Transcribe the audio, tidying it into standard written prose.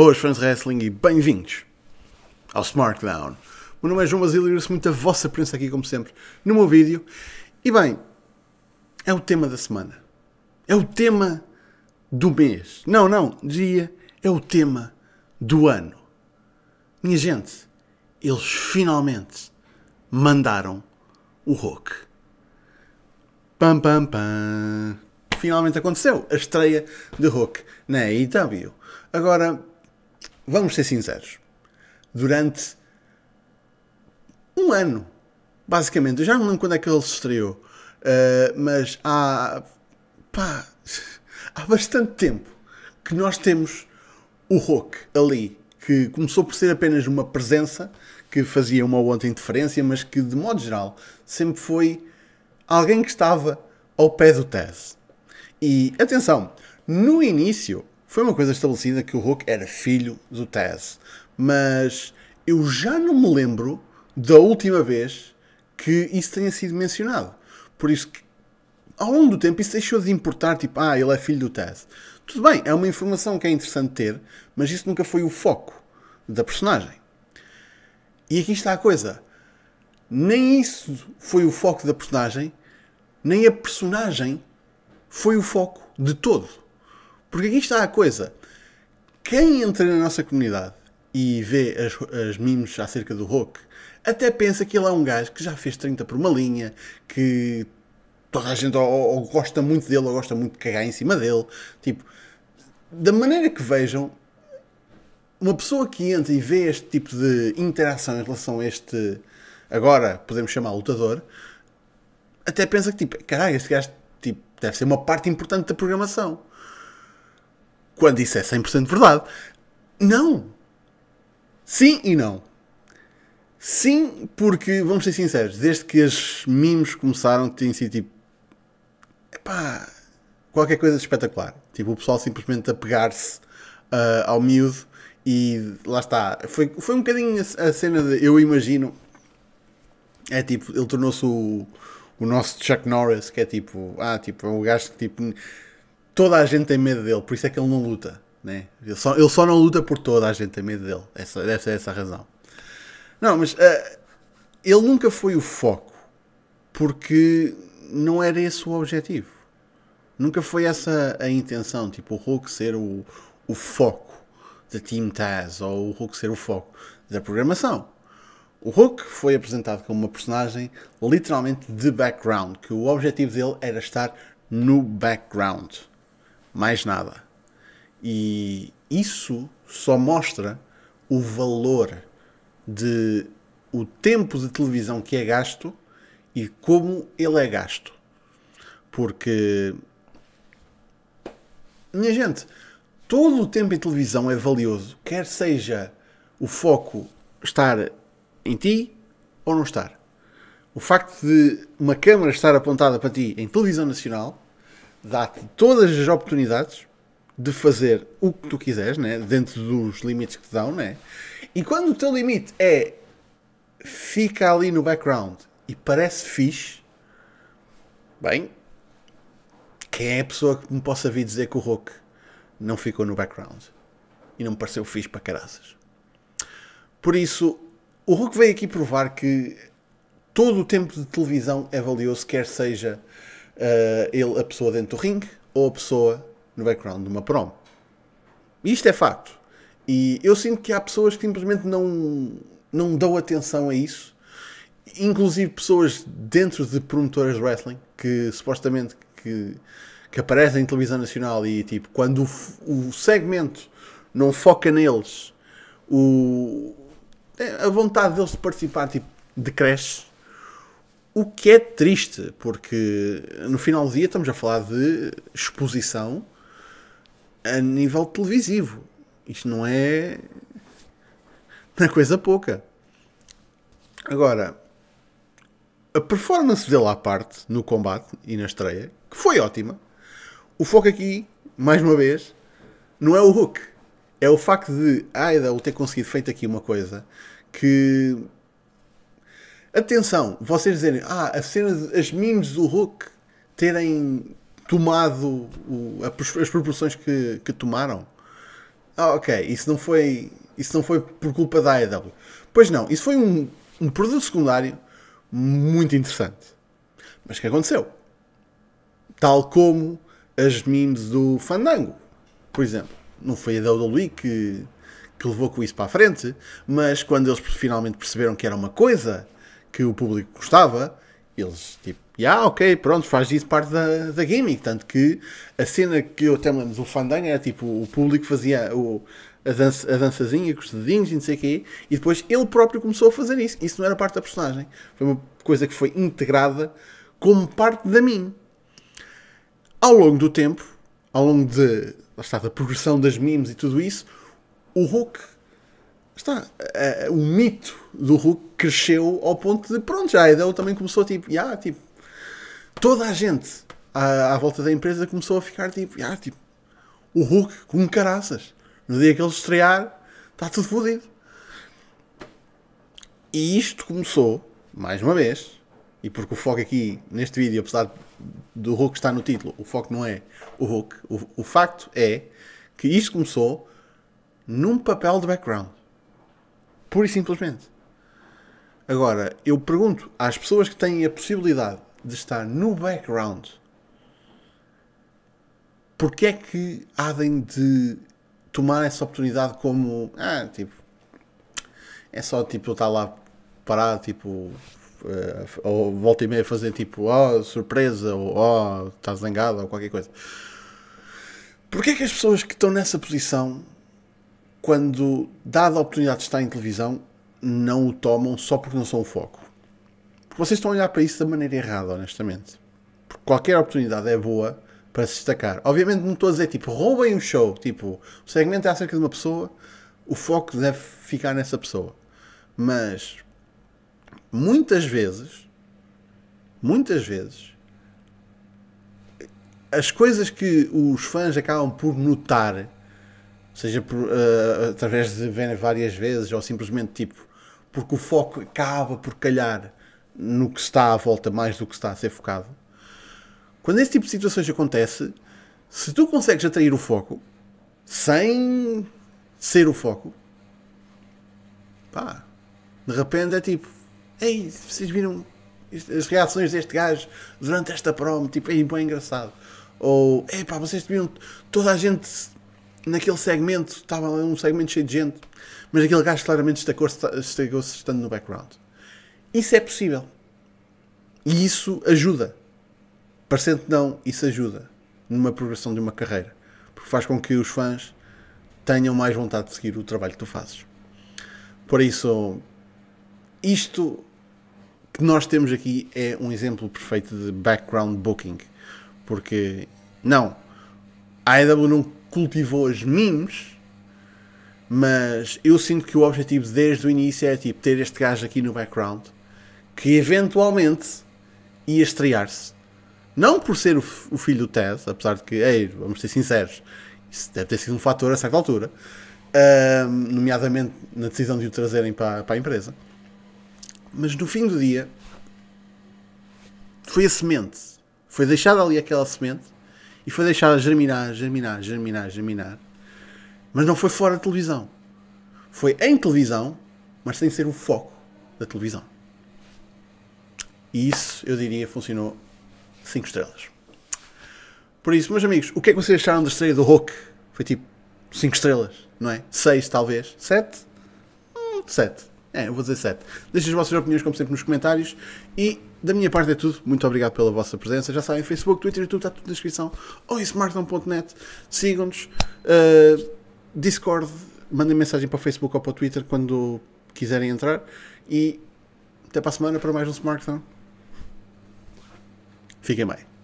Boas, fãs de wrestling, e bem-vindos ao Smarkdown. O meu nome é João Basílio e agradeço muito a vossa presença aqui, como sempre, no meu vídeo. E bem, é o tema da semana. É o tema do mês. Não, diria, é o tema do ano. Minha gente, eles finalmente mandaram o Hook. Pam, pam, pam. Finalmente aconteceu a estreia de Hook na AEW. Agora, vamos ser sinceros, durante um ano, basicamente, eu já não lembro quando é que ele se estreou, mas há bastante tempo que nós temos o Hook ali, que começou por ser apenas uma presença, que fazia uma ou outra interferência, mas que, de modo geral, sempre foi alguém que estava ao pé do Taz. E, atenção, no início foi uma coisa estabelecida que o Hook era filho do Taz. Mas eu já não me lembro da última vez que isso tenha sido mencionado. Por isso que, ao longo do tempo, isso deixou de importar, tipo, ele é filho do Taz. Tudo bem, é uma informação que é interessante ter, mas isso nunca foi o foco da personagem. E aqui está a coisa. Nem isso foi o foco da personagem, nem a personagem foi o foco de todo. Porque aqui está a coisa. Quem entra na nossa comunidade e vê as memes acerca do Hook, até pensa que ele é um gajo que já fez 30 por uma linha, que toda a gente ou gosta muito dele ou gosta muito de cagar em cima dele. Tipo, da maneira que vejam, uma pessoa que entra e vê este tipo de interação em relação a este, agora podemos chamar lutador, até pensa que, tipo, caralho, este gajo tipo, deve ser uma parte importante da programação. Quando isso é 100% verdade. Não. Sim e não. Sim, porque, vamos ser sinceros, desde que as memes começaram, tem sido tipo, epá, qualquer coisa de espetacular. Tipo, o pessoal simplesmente a pegar-se ao miúdo e lá está. Foi um bocadinho a cena de, eu imagino, é tipo, ele tornou-se o nosso Chuck Norris, que é tipo, é um gajo que tipo... Toda a gente tem medo dele, por isso é que ele não luta. Né? Ele só não luta por toda a gente tem medo dele. Deve ser essa a razão. Não, mas ele nunca foi o foco. Porque não era esse o objetivo. Nunca foi essa a intenção. Tipo, o Hulk ser o foco da Team Taz. Ou o Hulk ser o foco da programação. O Hulk foi apresentado como uma personagem literalmente de background. Que o objetivo dele era estar no background. Mais nada. E isso só mostra o valor de o tempo de televisão que é gasto e como ele é gasto. Porque, minha gente, todo o tempo em televisão é valioso, quer seja o foco estar em ti ou não estar. O facto de uma câmara estar apontada para ti em televisão nacional dá-te todas as oportunidades de fazer o que tu quiseres, né? Dentro dos limites que te dão, né? E quando o teu limite é fica ali no background e parece fixe, bem, quem é a pessoa que me possa vir dizer que o Hulk não ficou no background e não me pareceu fixe para caraças? Por isso, o Hulk veio aqui provar que todo o tempo de televisão é valioso, quer seja ele a pessoa dentro do ringue ou a pessoa no background de uma promo. Isto é facto. E eu sinto que há pessoas que simplesmente não dão atenção a isso. Inclusive pessoas dentro de promotoras de wrestling que supostamente que aparecem em televisão nacional e tipo, quando o segmento não foca neles, a vontade deles de participar tipo, decresce. O que é triste, porque no final do dia estamos a falar de exposição a nível televisivo. Isto não é coisa pouca. Agora, a performance dele à parte, no combate e na estreia, que foi ótima, o foco aqui, mais uma vez, não é o Hook. É o facto de AEW ter conseguido feito aqui uma coisa que... Atenção, vocês dizerem, a cena, as memes do Hook terem tomado as proporções que tomaram. Ah, ok, isso não foi por culpa da AEW. Pois não, isso foi um produto secundário muito interessante. Mas o que aconteceu? Tal como as memes do Fandango, por exemplo. Não foi a WWE que levou com isso para a frente, mas quando eles finalmente perceberam que era uma coisa que o público gostava, eles tipo, ok, pronto, faz disso parte da gimmick. Tanto que a cena que eu até me lembro do Fandango era tipo, o público fazia a dançazinha com os dedinhos e não sei o quê, e depois ele próprio começou a fazer isso. Isso não era parte da personagem. Foi uma coisa que foi integrada como parte da meme. Ao longo do tempo, ao longo da progressão das memes e tudo isso, o Hook, o mito do Hook cresceu ao ponto de, pronto, já a AEW também começou tipo, toda a gente à volta da empresa começou a ficar tipo, o Hook com caraças. No dia que ele estrear, está tudo fodido. E isto começou, mais uma vez, e porque o foco aqui, neste vídeo, apesar do Hook estar no título, o foco não é o Hook. O facto é que isto começou num papel de background. Pura e simplesmente. Agora, eu pergunto às pessoas que têm a possibilidade de estar no background, porque é que havem de tomar essa oportunidade como é só tipo eu estar lá parado tipo ou volta e meia fazer tipo surpresa ou está zangado ou qualquer coisa. Porque é que as pessoas que estão nessa posição, quando dada a oportunidade de estar em televisão, não o tomam só porque não são o foco? Porque vocês estão a olhar para isso da maneira errada, honestamente. Porque qualquer oportunidade é boa para se destacar. Obviamente não estou a dizer, tipo, roubem um show. Tipo, o segmento é acerca de uma pessoa, o foco deve ficar nessa pessoa. Mas, muitas vezes, as coisas que os fãs acabam por notar, seja por, através de verem várias vezes, ou simplesmente, tipo, porque o foco acaba por calhar no que está à volta mais do que está a ser focado. Quando esse tipo de situações acontece, se tu consegues atrair o foco, sem ser o foco, pá, de repente é tipo, ei, vocês viram as reações deste gajo durante esta promo, tipo, ei, bem engraçado. Ou, ei pá, vocês viram toda a gente naquele segmento, estava um segmento cheio de gente, mas aquele gajo claramente destacou-se estando no background. Isso é possível. E isso ajuda. Parecendo que não, isso ajuda numa progressão de uma carreira, porque faz com que os fãs tenham mais vontade de seguir o trabalho que tu fazes. Por isso, isto que nós temos aqui é um exemplo perfeito de background booking, porque não, a AEW não cultivou as memes, mas eu sinto que o objetivo desde o início é tipo, ter este gajo aqui no background, que eventualmente ia estrear-se. Não por ser o filho do Taz, apesar de que, ei, vamos ser sinceros, isso deve ter sido um fator a certa altura, nomeadamente na decisão de o trazerem para a empresa. Mas no fim do dia, foi a semente. Foi deixada ali aquela semente e foi deixada germinar. Mas não foi fora da televisão. Foi em televisão, mas sem ser o foco da televisão. E isso, eu diria, funcionou 5 estrelas. Por isso, meus amigos, o que é que vocês acharam da estreia do Hook? Foi tipo 5 estrelas, não é? 6 talvez? 7? 7. Eu vou dizer 7. Deixem as vossas opiniões, como sempre, nos comentários. E da minha parte é tudo. Muito obrigado pela vossa presença. Já sabem, Facebook, Twitter, YouTube, está tudo na descrição. Ou em Smarkdown.net. Sigam-nos. Discord, mandem mensagem para o Facebook ou para o Twitter quando quiserem entrar. E até para a semana para mais um Smarkdown. Fiquem bem.